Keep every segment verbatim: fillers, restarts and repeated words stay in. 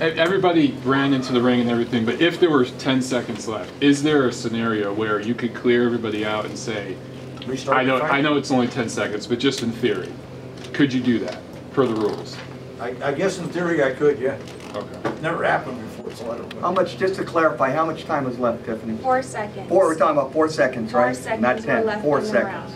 everybody ran into the ring and everything, but if there were ten seconds left, is there a scenario where you could clear everybody out and say, I know, I know it's only ten seconds, but just in theory, could you do that per the rules? I, I guess in theory I could, yeah. Okay. Never happened before, so I don't know. How much, just to clarify, how much time is left, Tiffany? Four seconds. Four, we're talking about four seconds, four right? Seconds Not ten, left four seconds.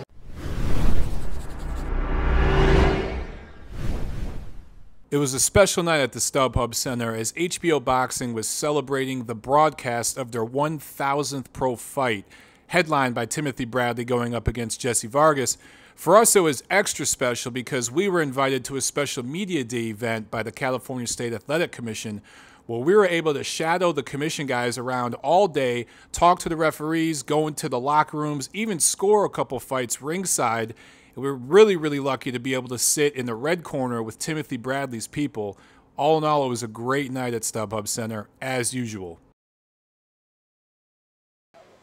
It was a special night at the StubHub Center as H B O Boxing was celebrating the broadcast of their one thousandth pro fight, headlined by Timothy Bradley going up against Jessie Vargas. For us, it was extra special because we were invited to a special media day event by the California State Athletic Commission, where we were able to shadow the commission guys around all day, talk to the referees, go into the locker rooms, even score a couple fights ringside. We were really, really lucky to be able to sit in the red corner with Timothy Bradley's people. All in all, it was a great night at StubHub Center, as usual.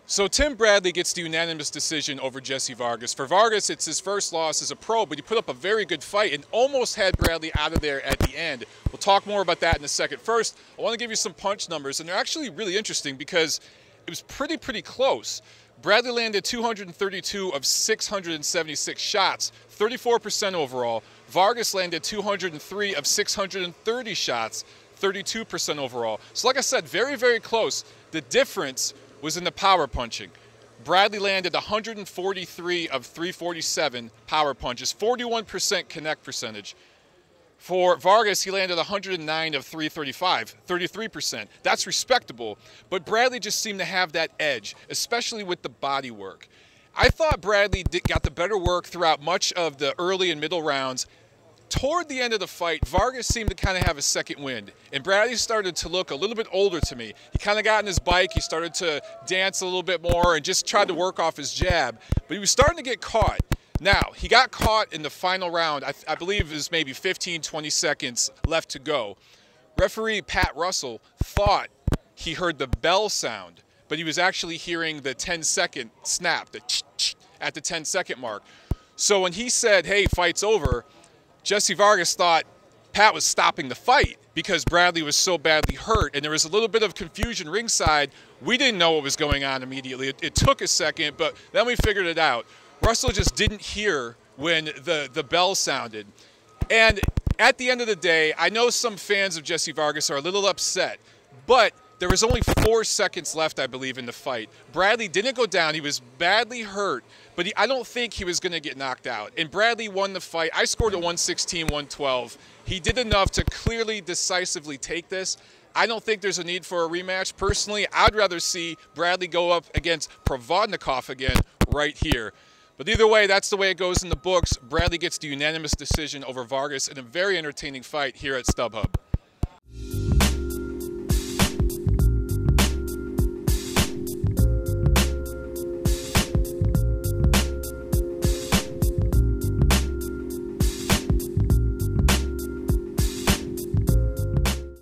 So Tim Bradley gets the unanimous decision over Jessie Vargas. For Vargas, it's his first loss as a pro, but he put up a very good fight and almost had Bradley out of there at the end. We'll talk more about that in a second. First, I want to give you some punch numbers, and they're actually really interesting because it was pretty, pretty close. Bradley landed two hundred thirty-two of six hundred seventy-six shots, thirty-four percent overall. Vargas landed two hundred three of six hundred thirty shots, thirty-two percent overall. So like I said, very, very close. The difference was in the power punching. Bradley landed one hundred forty-three of three forty-seven power punches, forty-one percent connect percentage. For Vargas, he landed one hundred nine of three thirty-five, thirty-three percent. That's respectable, but Bradley just seemed to have that edge, especially with the body work. I thought Bradley did, got the better work throughout much of the early and middle rounds. Toward the end of the fight, Vargas seemed to kind of have a second wind, and Bradley started to look a little bit older to me. He kind of got on his bike, he started to dance a little bit more and just tried to work off his jab, but he was starting to get caught. Now, he got caught in the final round. I, I believe it was maybe fifteen, twenty seconds left to go. Referee Pat Russell thought he heard the bell sound, but he was actually hearing the ten second snap, the ch-ch at the ten second mark. So when he said, hey, fight's over, Jessie Vargas thought Pat was stopping the fight because Bradley was so badly hurt, and there was a little bit of confusion ringside. We didn't know what was going on immediately. It, it took a second, but then we figured it out. Russell just didn't hear when the, the bell sounded. And at the end of the day, I know some fans of Jessie Vargas are a little upset, but there was only four seconds left, I believe, in the fight. Bradley didn't go down. He was badly hurt, but he, I don't think he was going to get knocked out. And Bradley won the fight. I scored a one sixteen, one twelve. He did enough to clearly, decisively take this. I don't think there's a need for a rematch. Personally, I'd rather see Bradley go up against Provodnikov again right here. But either way, that's the way it goes in the books. Bradley gets the unanimous decision over Vargas in a very entertaining fight here at StubHub.